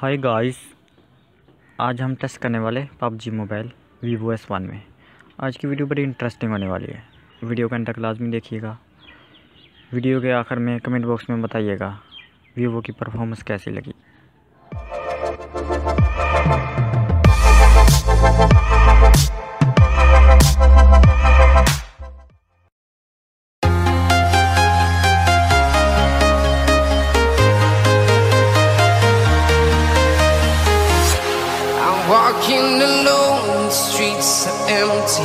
Hi guys, आज हम test करने वाले PUBG मोबाइल Vivo S1 में। आज की वीडियो बड़ी इंटरेस्टिंग होने वाली है, वीडियो का अंत तक लाजमी देखिएगा। वीडियो के आखिर में कमेंट बॉक्स में बताइएगा Vivo की परफॉर्मेंस कैसी लगी। Walking alone, the streets are empty.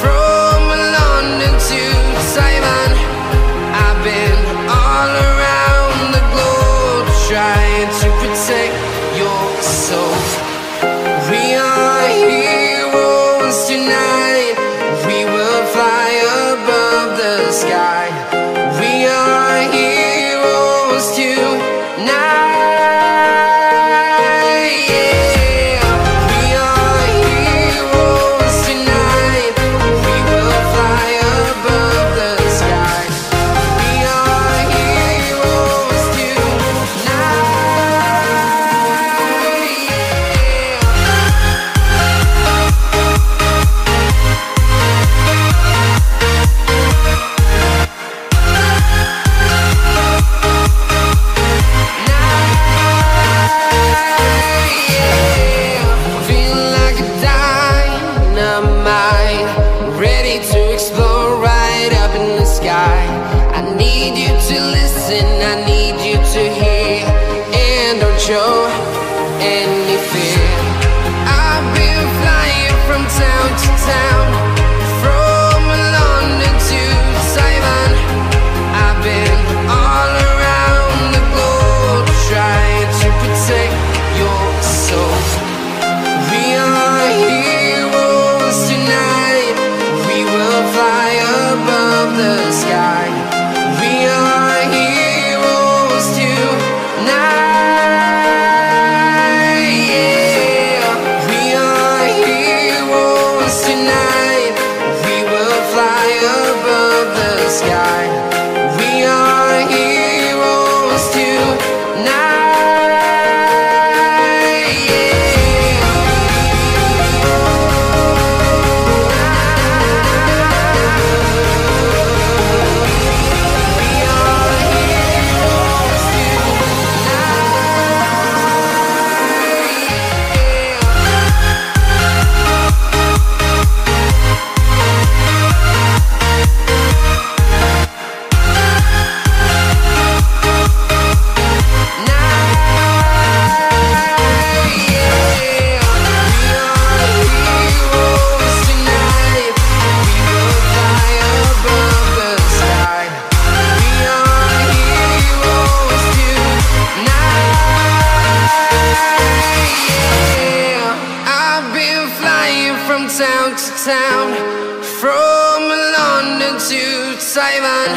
from London to Taiwan. I've been all around the globe, trying to protect your soul. We are heroes tonight. We will fly above the sky. We are heroes tonight. Yeah. We are heroes tonight. We will fly above the sky. We are heroes tonight. Yeah. I need you to hear, and don't show any fear. I've been flying from town to town, from London to Taiwan. I've been all around the globe, trying to protect your soul. We are heroes tonight. We will fly above the sky. From town to town, from London to Taiwan,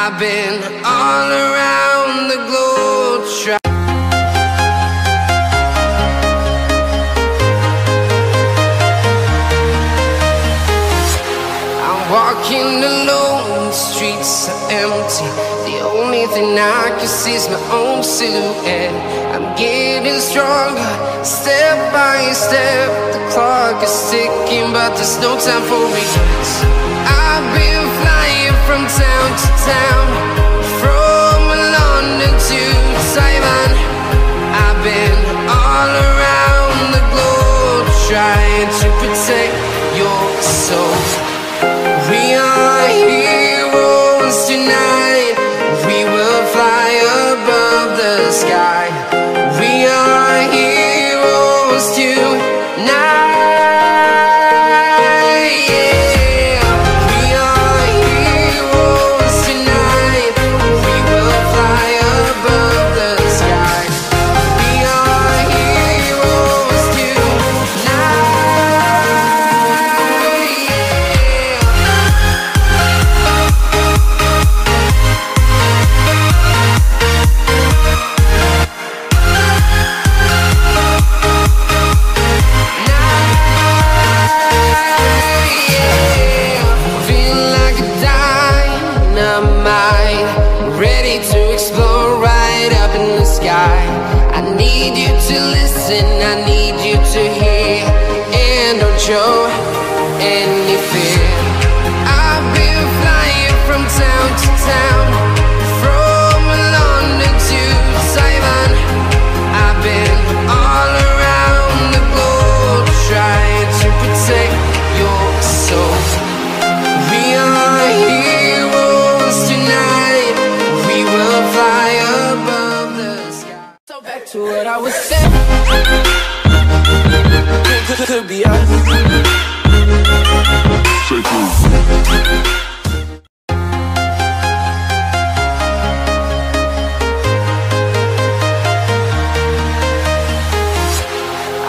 I've been all around the globe trying. I'm walking alone, the streets are empty. The only thing I can see is my own silhouette. I'm getting stronger, step by step. The clock is ticking, but there's no time for regrets. I've been flying from town to town, from London to Taiwan. I've been all around the globe, trying to protect your soul. We are heroes tonight. We will fly above the sky. We are heroes tonight. Yeah. you to listen, I need you to hear, and don't show any fear. I've been flying from town to town, from London to Taiwan. I've been all around the globe trying to protect your soul. We are heroes tonight, we will fly above the sky. So back to what I was saying, could be us. Say please.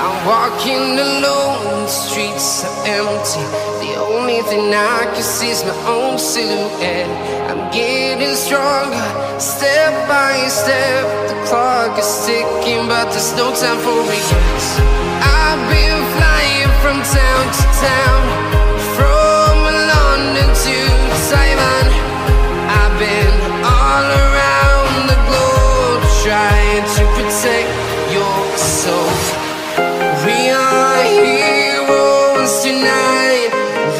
I'm walking alone, the streets are empty. The only thing I can see is my own silhouette. I'm getting stronger, step by step. The clock is ticking, but there's no time for regrets. I've been flying from town to town, from London to Taiwan. I've been all around the globe trying to protect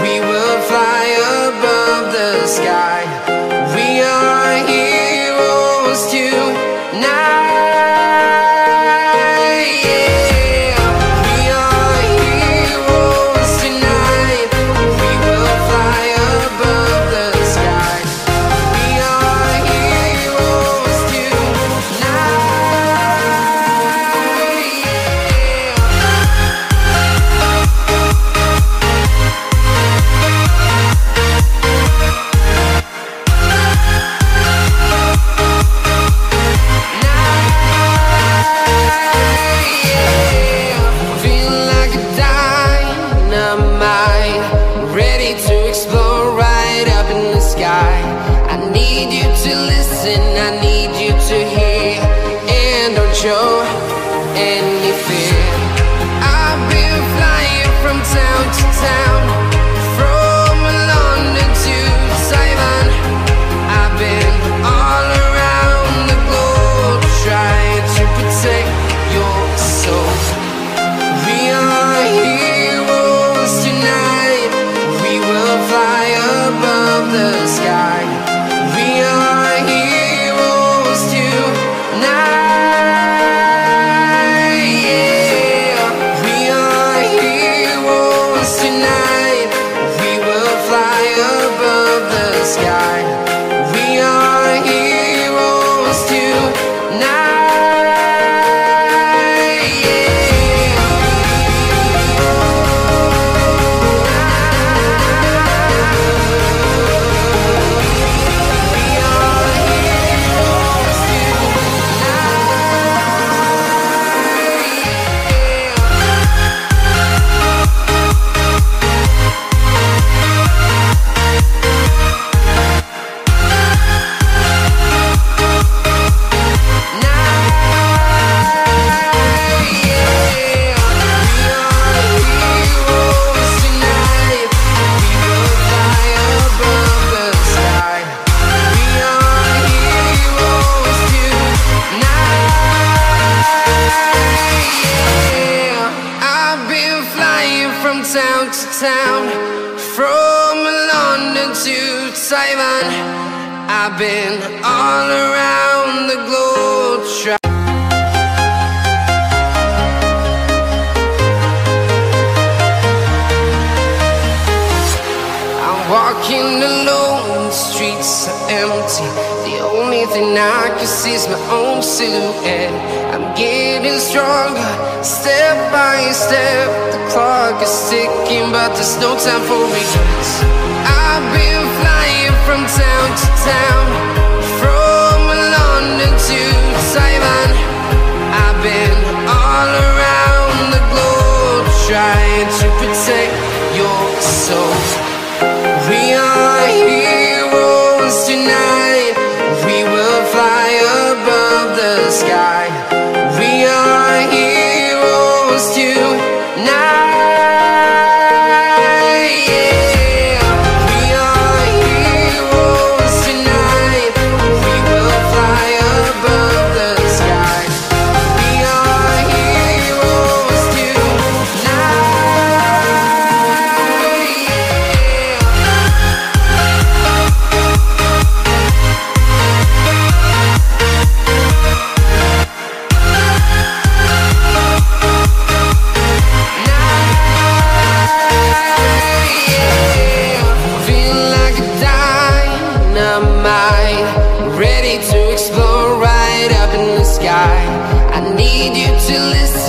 your soul. We are heroes tonight, we will fly above the sky. We are heroes tonight. From London to Taiwan, I've been all around the globe trying. I'm walking alone, the streets are empty. The only thing I can see is my own silhouette. I'm getting stronger, step by step. The clock is ticking, but there's no time for regrets. I've been flying from town to town, from London to Taiwan. I've been all around the globe trying to protect your soul. We are heroes tonight, fly above the sky. We are heroes tonight. Yeah, we are heroes.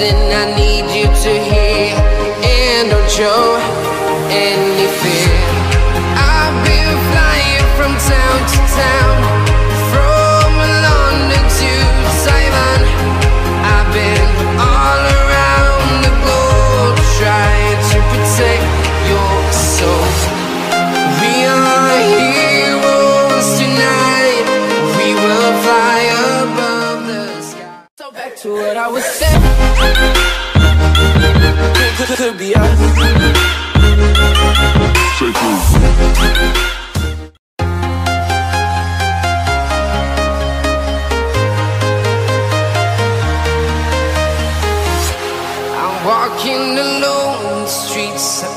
reason I need you to hear, and don't show any fear. I've been flying from town to town, from London to Taiwan. I've been all around the globe trying to protect your soul. We are heroes tonight, we will fly above the sky. So back to what I was saying, could be us. Take off. I'm walking alone, the streets are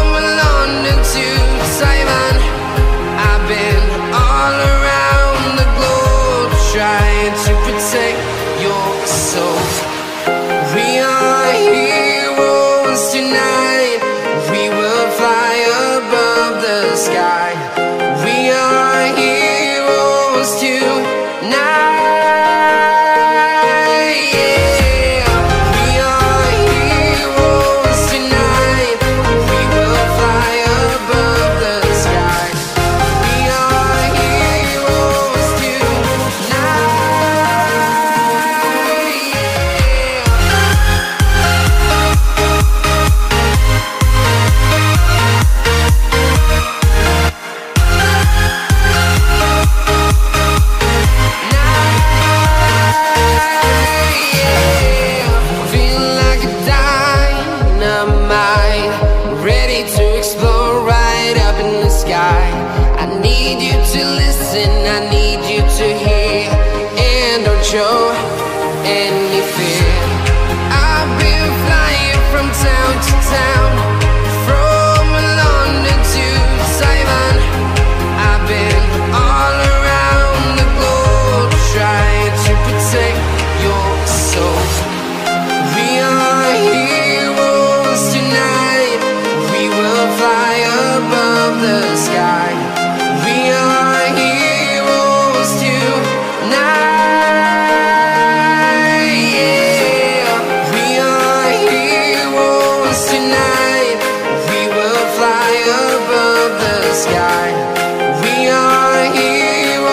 from London to Taiwan. I've been all around the globe trying to protect your soul. We are heroes tonight, we will fly above the sky. We are heroes tonight, yeah. We are heroes tonight, we will fly above the sky. We are heroes tonight, yeah. Feeling like a dynamite, ready to explode right up in the sky. I need you to listen, I need you to hear, and don't show any fear. I've been flying from town to town, from London to Taiwan. I've been all around the globe trying to protect your soul. We are heroes tonight, we will fly above the sky. We are heroes tonight, yeah. We are heroes tonight, we will fly above the sky. We are heroes tonight, yeah.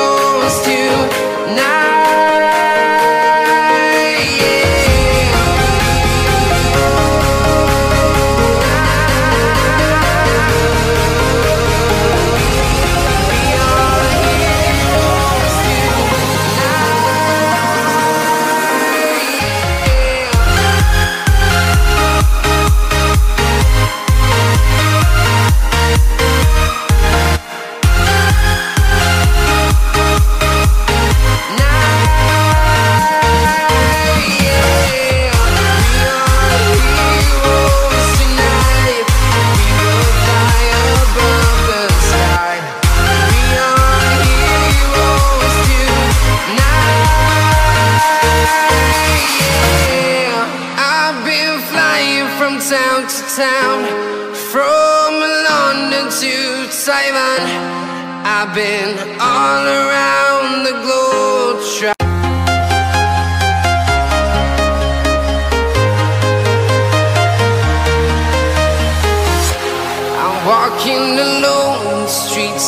Town to town, from London to Taiwan. I've been all around the globe I'm walking alone, the streets